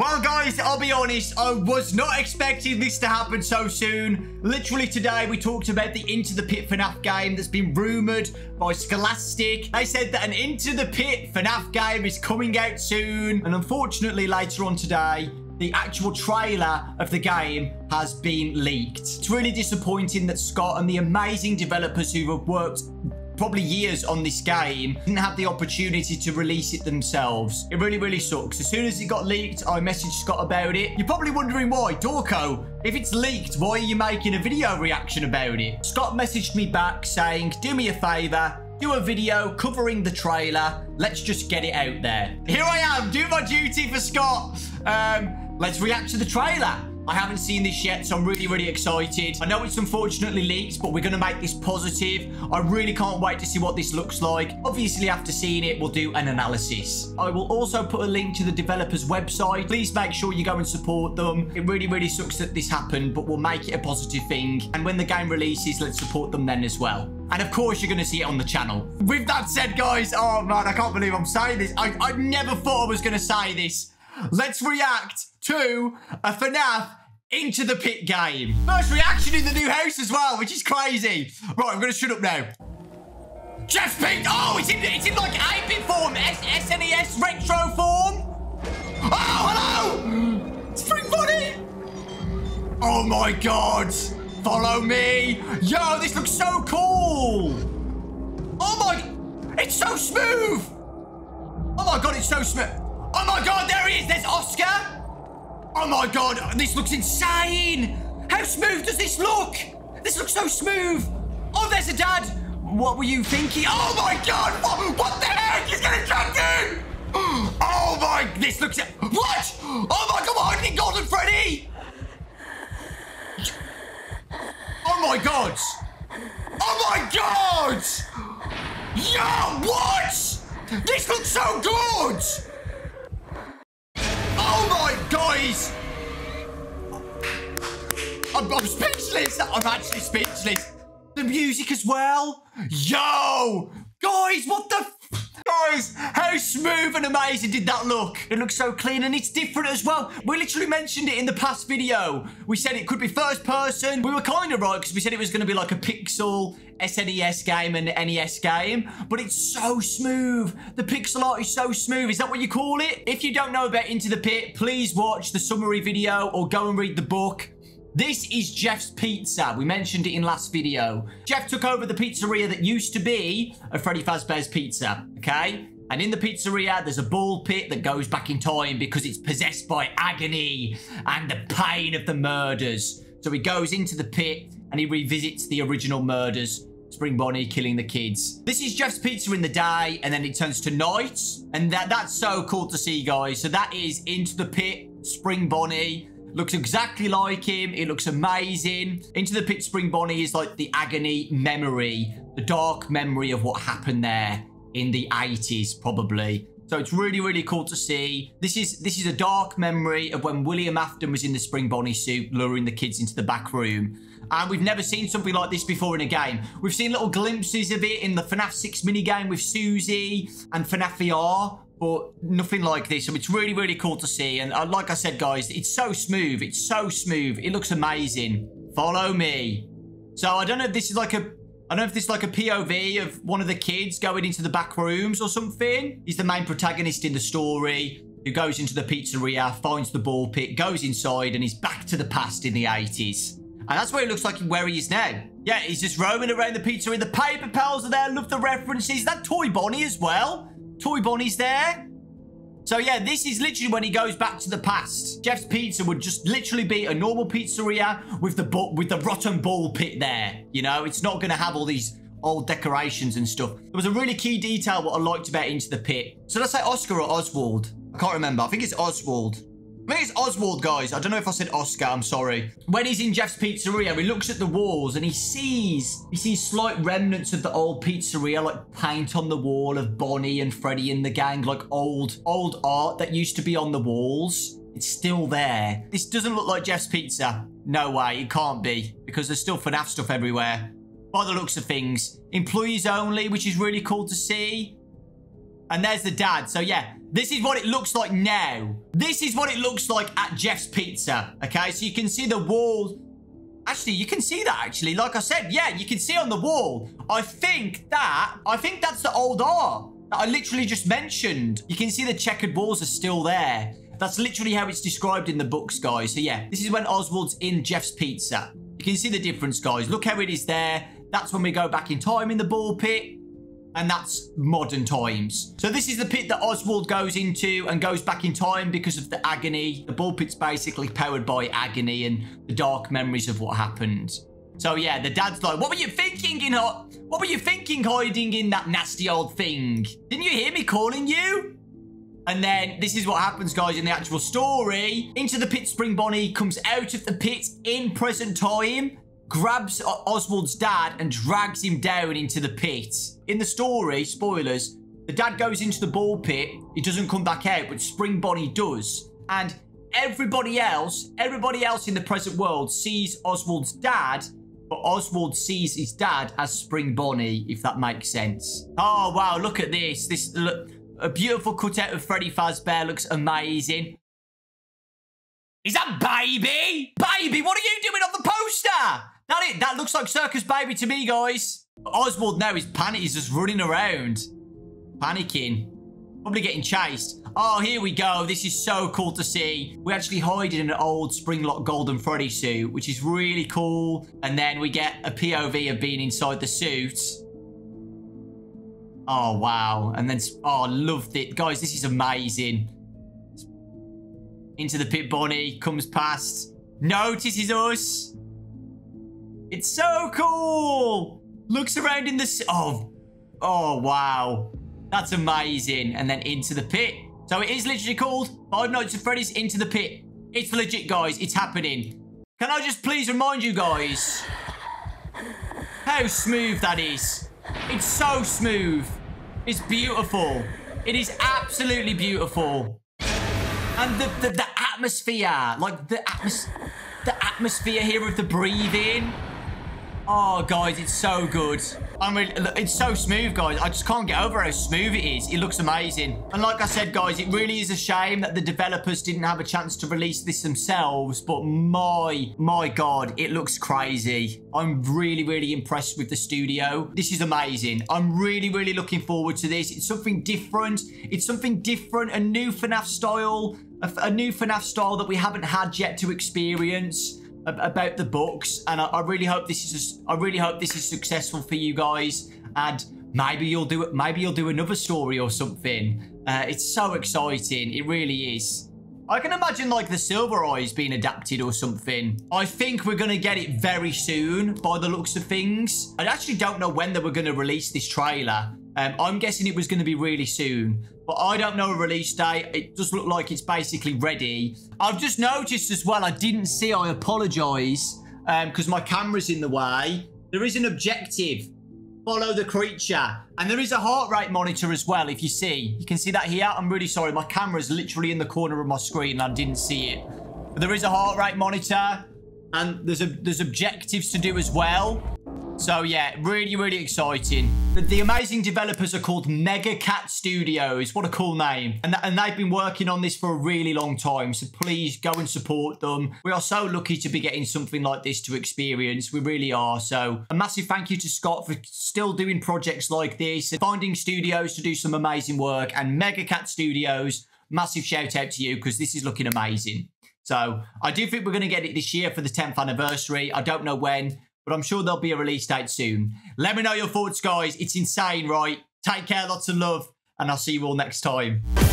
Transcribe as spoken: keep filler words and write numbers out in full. Well guys, I'll be honest, I was not expecting this to happen so soon. Literally today we talked about the Into the Pit FNAF game that's been rumoured by Scholastic. They said that an Into the Pit FNAF game is coming out soon, and unfortunately later on today, the actual trailer of the game has been leaked. It's really disappointing that Scott and the amazing developers who have worked probably years on this game didn't have the opportunity to release it themselves. It really, really sucks. As soon as it got leaked, I messaged Scott about it. You're probably wondering why. Dawko, if it's leaked, why are you making a video reaction about it? Scott messaged me back saying, do me a favour, do a video covering the trailer. Let's just get it out there. Here I am, doing my duty for Scott. Um, let's react to the trailer. I haven't seen this yet, so I'm really, really excited. I know it's unfortunately leaked, but we're going to make this positive. I really can't wait to see what this looks like. Obviously, after seeing it, we'll do an analysis. I will also put a link to the developer's website. Please make sure you go and support them. It really, really sucks that this happened, but we'll make it a positive thing. And when the game releases, let's support them then as well. And of course, you're going to see it on the channel. With that said, guys, oh man, I can't believe I'm saying this. I, I never thought I was going to say this. Let's react to a FNAF Into the Pit game. First reaction in the new house as well, which is crazy. Right, I'm going to shut up now. Jeff Pink. Oh, it's in, it's in like eight bit form. S N E S retro form. Oh, hello. It's Spring Bonnie. Oh, my God. Follow me. Yo, this looks so cool. Oh, my. It's so smooth. Oh, my God, it's so smooth. Oh, my God, there he is. There's Oscar. Oh, my God, this looks insane. How smooth does this look? This looks so smooth. Oh, there's a dad. What were you thinking? Oh, my God, what, what the heck? He's going to jump in. Oh, my, this looks... What? Oh, my God, I'm hiding Golden Freddy. Oh, my God. Oh, my God. Yo, what? This looks so good. Oh my guys! I'm, I'm speechless. I'm actually speechless. The music as well. Yo, guys, what the? F guys, how smooth and amazing did that look? It looks so clean and it's different as well. We literally mentioned it in the past video. We said it could be first person. We were kind of right because we said it was going to be like a pixel S N E S game and N E S game, but it's so smooth. The pixel art is so smooth. Is that what you call it? If you don't know about Into the Pit, please watch the summary video or go and read the book. This is Jeff's Pizza. We mentioned it in last video. Jeff took over the pizzeria that used to be a Freddy Fazbear's Pizza, okay? And in the pizzeria, there's a ball pit that goes back in time because it's possessed by agony and the pain of the murders. So he goes into the pit and he revisits the original murders. Spring Bonnie killing the kids. This is Jeff's Pizza in the day, and then it turns to night. And that that's so cool to see, guys. So that is Into the Pit, Spring Bonnie. Looks exactly like him. It looks amazing. Into the Pit, Spring Bonnie is like the agony memory, the dark memory of what happened there in the eighties, probably. So it's really, really cool to see. This is this is a dark memory of when William Afton was in the Spring Bonnie suit, luring the kids into the back room. And we've never seen something like this before in a game. We've seen little glimpses of it in the FNAF six minigame with Susie and FNAF V R, but nothing like this. So it's really, really cool to see. And uh, like I said, guys, it's so smooth. It's so smooth. It looks amazing. Follow me. So I don't know if this is like a... I don't know if this is like a P O V of one of the kids going into the back rooms or something. He's the main protagonist in the story who goes into the pizzeria, finds the ball pit, goes inside, and he's back to the past in the eighties. And that's what it looks like where he is now. Yeah, he's just roaming around the pizzeria. The paper pals are there. Love the references. That Toy Bonnie as well. Toy Bonnie's there. So yeah, this is literally when he goes back to the past. Jeff's Pizza would just literally be a normal pizzeria with the with the rotten ball pit there. You know, it's not going to have all these old decorations and stuff. There was a really key detail what I liked about Into the Pit. So let's say Oscar or Oswald. I can't remember. I think it's Oswald. I think it's Oswald, guys. I don't know if I said Oscar. I'm sorry. When he's in Jeff's pizzeria, he looks at the walls and he sees... He sees slight remnants of the old pizzeria, like paint on the wall of Bonnie and Freddy and the gang, like old, old art that used to be on the walls. It's still there. This doesn't look like Jeff's Pizza. No way. It can't be, because there's still FNAF stuff everywhere. By the looks of things. Employees only, which is really cool to see. And there's the dad. So yeah, this is what it looks like now. This is what it looks like at Jeff's Pizza. Okay, so you can see the wall. Actually, you can see that, actually. Like I said, yeah, you can see on the wall. I think that, I think that's the old R that I literally just mentioned. You can see the checkered walls are still there. That's literally how it's described in the books, guys. So yeah, this is when Oswald's in Jeff's Pizza. You can see the difference, guys. Look how it is there. That's when we go back in time in the ball pit. And that's modern times. So this is the pit that Oswald goes into and goes back in time because of the agony. The ball pit's basically powered by agony and the dark memories of what happened. So yeah, the dad's like, what were you thinking in ho- what were you thinking hiding in that nasty old thing? Didn't you hear me calling you? And then this is what happens, guys, in the actual story. Into the pit, Spring Bonnie comes out of the pit in present time, grabs Oswald's dad and drags him down into the pit. In the story, spoilers, the dad goes into the ball pit. He doesn't come back out, but Spring Bonnie does. And everybody else, everybody else in the present world sees Oswald's dad, but Oswald sees his dad as Spring Bonnie, if that makes sense. Oh, wow, look at this. This, look, a beautiful cutout of Freddy Fazbear. Looks amazing. Is that Baby? Baby, what are you doing on the poster? That it. That looks like Circus Baby to me, guys. Oswald now is panic. He's just running around, panicking, probably getting chased. Oh, here we go. This is so cool to see. We actually hide in an old Springlock Golden Freddy suit, which is really cool. And then we get a P O V of being inside the suit. Oh wow! And then oh, loved it, guys. This is amazing. Into the pit, Bonnie comes past, notices us. It's so cool. Looks around in the... Oh, oh, wow. That's amazing. And then Into the Pit. So it is literally called Five Nights at Freddy's Into the Pit. It's legit, guys. It's happening. Can I just please remind you guys how smooth that is? It's so smooth. It's beautiful. It is absolutely beautiful. And the, the, the atmosphere, like the, atmos the atmosphere here of the breathing. Oh, guys, it's so good. I'm really, it's so smooth, guys. I just can't get over how smooth it is. It looks amazing. And like I said, guys, it really is a shame that the developers didn't have a chance to release this themselves. But my, my God, it looks crazy. I'm really, really impressed with the studio. This is amazing. I'm really, really looking forward to this. It's something different. It's something different, a new FNAF style, a, a new FNAF style that we haven't had yet to experience. About the books, and I, I really hope this is a, I really hope this is successful for you guys, and maybe you'll do it maybe you'll do another story or something. Uh, it's so exciting, it really is. I can imagine like the Silver Eyes being adapted or something. I think we're gonna get it very soon by the looks of things. I actually don't know when they were gonna release this trailer. Um, I'm guessing it was going to be really soon, but I don't know a release date. It does look like it's basically ready. I've just noticed as well, I didn't see, I apologise, um, because my camera's in the way. There is an objective, follow the creature, and there is a heart rate monitor as well, if you see. You can see that here. I'm really sorry, my camera's literally in the corner of my screen and I didn't see it. But there is a heart rate monitor, and there's, a, there's objectives to do as well. So yeah, really, really exciting. The, the amazing developers are called Mega Cat Studios. What a cool name. And, th and they've been working on this for a really long time. So please go and support them. We are so lucky to be getting something like this to experience. We really are. So a massive thank you to Scott for still doing projects like this and finding studios to do some amazing work. And Mega Cat Studios, massive shout out to you because this is looking amazing. So I do think we're going to get it this year for the tenth anniversary. I don't know when, but I'm sure there'll be a release date soon. Let me know your thoughts, guys. It's insane, right? Take care, lots of love, and I'll see you all next time.